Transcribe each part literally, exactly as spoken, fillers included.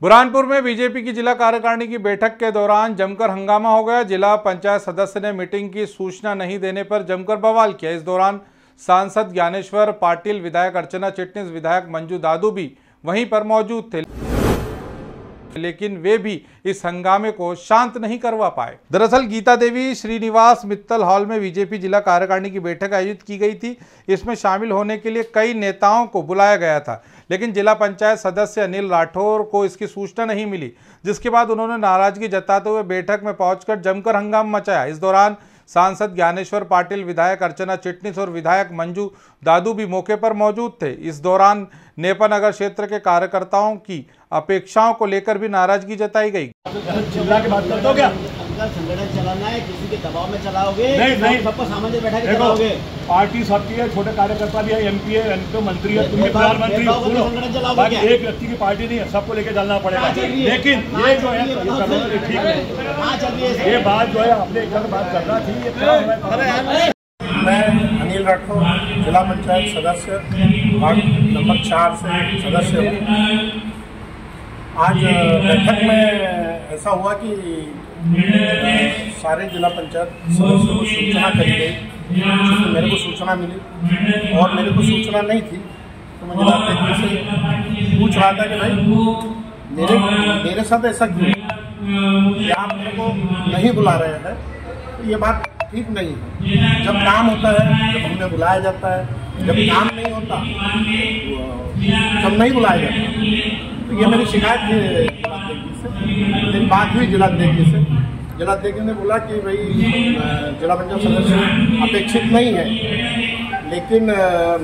बुरहानपुर में बीजेपी की जिला कार्यकारिणी की बैठक के दौरान जमकर हंगामा हो गया। जिला पंचायत सदस्य ने मीटिंग की सूचना नहीं देने पर जमकर बवाल किया। इस दौरान सांसद ज्ञानेश्वर पाटिल, विधायक अर्चना चिटनीस, विधायक मंजू दादू भी वहीं पर मौजूद थे, लेकिन वे भी इस हंगामे को शांत नहीं करवा पाए। दरअसल गीता देवी श्रीनिवास मित्तल हॉल में बीजेपी जिला कार्यकारिणी की बैठक आयोजित की गई थी। इसमें शामिल होने के लिए कई नेताओं को बुलाया गया था, लेकिन जिला पंचायत सदस्य अनिल राठौर को इसकी सूचना नहीं मिली, जिसके बाद उन्होंने नाराजगी जताते हुए बैठक में पहुंचकर जमकर हंगामा मचाया। इस दौरान सांसद ज्ञानेश्वर पाटिल, विधायक अर्चना चिटनीस और विधायक मंजू दादू भी मौके पर मौजूद थे। इस दौरान नेपा नगर क्षेत्र के कार्यकर्ताओं की अपेक्षाओं को लेकर भी नाराजगी जताई गई। चिल्ला के बात करते हो क्या? संगठन चलाना है, किसी के दबाव में चलाओगे नहीं, नहीं। सबको सामान्य बैठा के चलाओगे। पार्टी सबकी है, छोटे कार्यकर्ता भी है, एमपी है, एमपी मंत्री है, प्रधानमंत्री, एक व्यक्ति की पार्टी नहीं है, सबको लेके चलना पड़ेगा। लेकिन ये जो है ठीक है, ये बात जो है आपने एक बात करना थी। मैं अनिल राठौर जिला पंचायत सदस्य वार्ड नंबर चार से सदस्य हूँ। आज बैठक में ऐसा हुआ कि सारे जिला पंचायत सदस्यों को सूचना करी गई, मेरे को सूचना मिली और मेरे को सूचना नहीं थी, तो मैं जिला अध्यक्ष से पूछ रहा था कि भाई मेरे मेरे साथ ऐसा क्यों, क्या आप मेरे को नहीं बुला रहे हैं? तो ये बात ठीक नहीं है। जब काम होता है जब हमने बुलाया जाता है, जब काम नहीं होता तब नहीं बुलाया जाता। तो ये मेरी शिकायत थी जिलाध्यक्ष से। फिर बात हुई जिलाध्यक्ष से, जिलाध्यक्ष ने बोला कि भाई जिला पंचायत सदस्य अपेक्षित नहीं है, लेकिन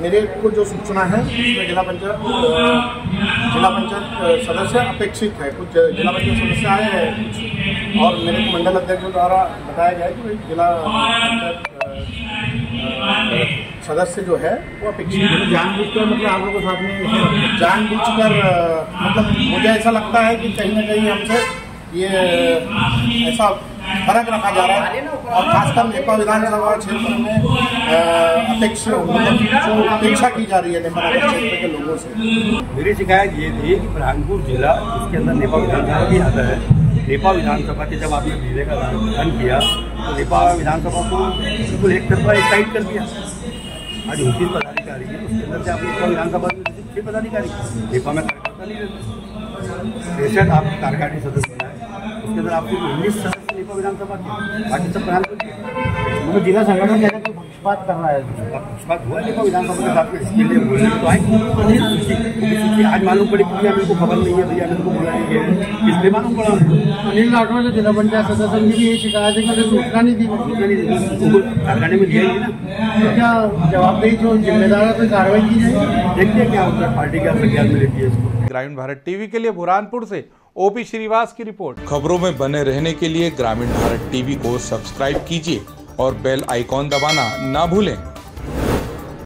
मेरे को जो सूचना है उसमें जिला पंचायत जिला पंचायत सदस्य अपेक्षित है। कुछ जिला पंचायत सदस्य आए हैं और मेरे को मंडल अध्यक्ष द्वारा बताया गया कि भाई जिला पंचायत सदस्य जो है वो अपेक्षित जानबूझकर, मतलब आप लोगों के साथ में जानबूझकर, मतलब मुझे ऐसा लगता है कि कहीं ना कहीं हमसे ये ऐसा फर्क रखा जा रहा है। और खासकर नेपा विधानसभा क्षेत्र में अपेक्षा जो अपेक्षा की जा रही है नेपा क्षेत्र के लोगों से। मेरी शिकायत ये थी कि बुरहानपुर जिला इसके अंदर नेपा विधानसभा भी आता है। नेपा विधानसभा के जब आपने जिले का गठन किया तो नेपा विधानसभा को बिल्कुल एक तरफा एक साइड कर दिया। आज उनतीस पदाधिकारी है, उसके अंदर से आप नेपा विधानसभा में छः पदाधिकारी, नेपा में कार्यकर्ता नहीं रहते, बेशक आप कार्यकारिणी सदस्य बनाए, उसके अंदर आपको उन्नीस सदस्य नेपा विधानसभा के, बाकी सब प्रधानमंत्री जिला संगठन के अंदर पक्षपात कर रहा है। पक्षपात हुआ नेपा विधानसभा के साथ में, इसके लिए बोलने तो आए। आज मालूम पड़ी कि अनिल को खबर नहीं है, भैया अनिल को बुलाया गया है, इसलिए मालूम पड़ा। अनिल राठौर जो जिला पंचायत सदस्य की भी यही शिकायत है कि उन्हें सूचना नहीं दी, सूचना नहीं दी, कारखाने में लिया ही ना, क्या जवाबदेही जो जिम्मेदार है कोई कार्रवाई की जाए। देखिए क्या होता है, पार्टी क्या संज्ञान में लेती है इसको। ग्रामीण भारत टीवी के लिए बुरहानपुर से ओपी श्रीवास्तव की रिपोर्ट। खबरों में बने रहने के लिए ग्रामीण भारत टीवी को सब्सक्राइब कीजिए और बेल आइकॉन दबाना ना भूलें।